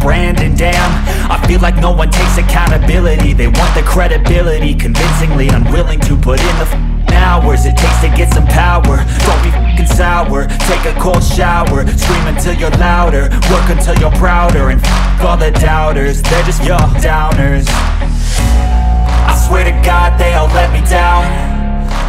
brand. And damn, I feel like no one takes accountability. They want the credibility, convincingly unwilling to put in the hours it takes to get some power. Don't be f***ing sour, take a cold shower. Scream until you're louder, work until you're prouder. And f*** all the doubters, they're just your downers. I swear to God they all let me down.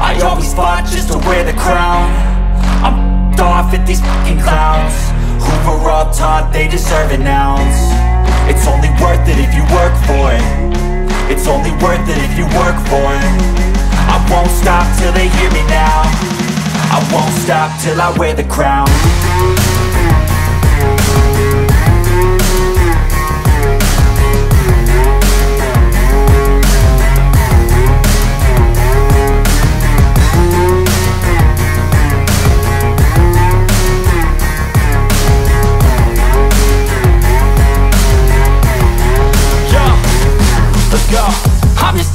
I always fought just to wear the crown. I'm off at these fucking clowns who were all taught they deserve an ounce. It's only worth it if you work for it. It's only worth it if you work for it. I won't stop till they hear me now. I won't stop till I wear the crown. I'm just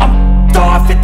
I'm off at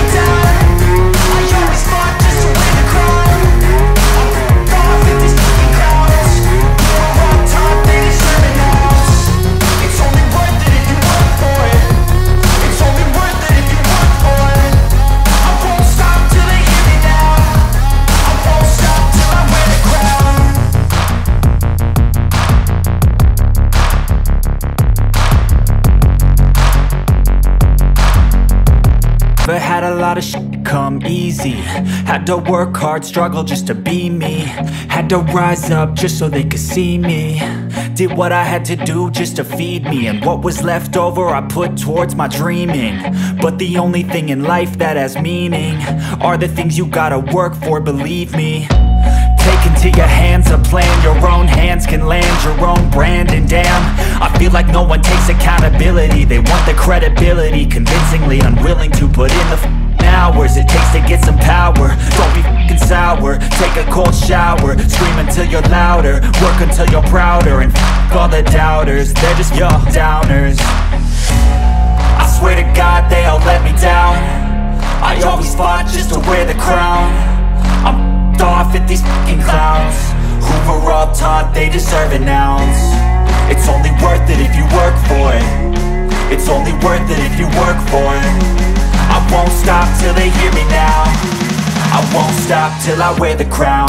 me down. I always fought just to wear the crown. Off at these fucking clowns who were all taught they deserve an ounce. It's only worth it if you work for it. Never had a lot of shit come easy. Had to work hard, struggle just to be me. Had to rise up just so they could see me. Did what I had to do just to feed me, and what was left over I put towards my dreaming. But the only thing in life that has meaning are the things you gotta work for, believe me. Take into your hands a plan. Your own hands can land your own brand. And damn, I feel like no one takes accountability. They want the credibility, convincingly unwilling to put in the hours it takes to get some power. Don't be f***ing sour, take a cold shower. Scream until you're louder, work until you're prouder. And f*** all the doubters, they're just your downers. I swear to God they all let me down. I always fought just to wear the crown. I'm off at these fucking clowns who were all taught they deserve an ounce. It's only worth it if you work for it. It's only worth it if you work for it. I won't stop till they hear me now. I won't stop till I wear the crown.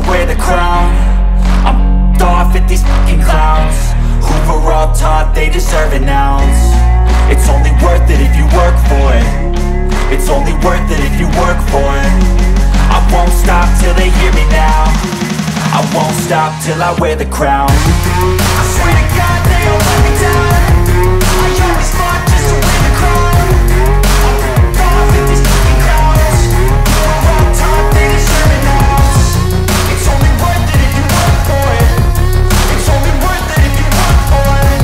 wear the crown. I'm off at these fucking clowns who were all taught they deserve an ounce. It's only worth it if you work for it. It's only worth it if you work for it. I won't stop till they hear me now. I won't stop. stop till I wear the crown. I swear to God they don't let me down. I always fought just to win the crown. I ripped off at these fucking clowns. You're all taught they deserve it now. It's only worth it if you work for it. It's only worth it if you work for it.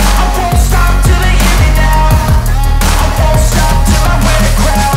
I won't stop till they hear me now. I won't stop till I wear the crown.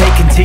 Take into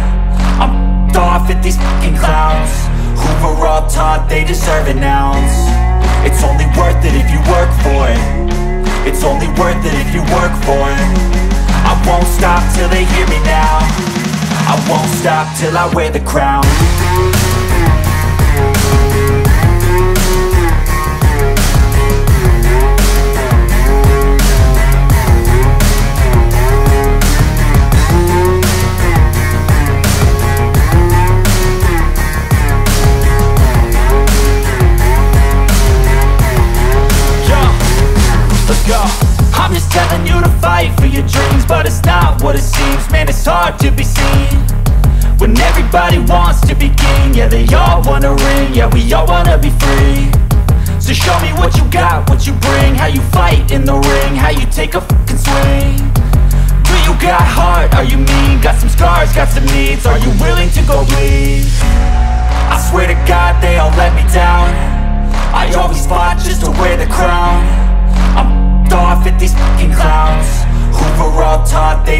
I'm off at these fucking clowns who were all taught they deserve an ounce. It's only worth it if you work for it. It's only worth it if you work for it. I won't stop till they hear me now. I won't stop till I wear the crown. I'm just telling you to fight for your dreams, but it's not what it seems. Man, it's hard to be seen when everybody wants to be king. Yeah, they all wanna ring, yeah, we all wanna be free. So show me what you got, what you bring, how you fight in the ring, how you take a fucking swing. Do you got heart, are you mean? Got some scars, got some needs, are you willing to go bleed? I swear to God they all let me down. I always fought just to wear the crown. I'm off at these fucking clowns who were all taught they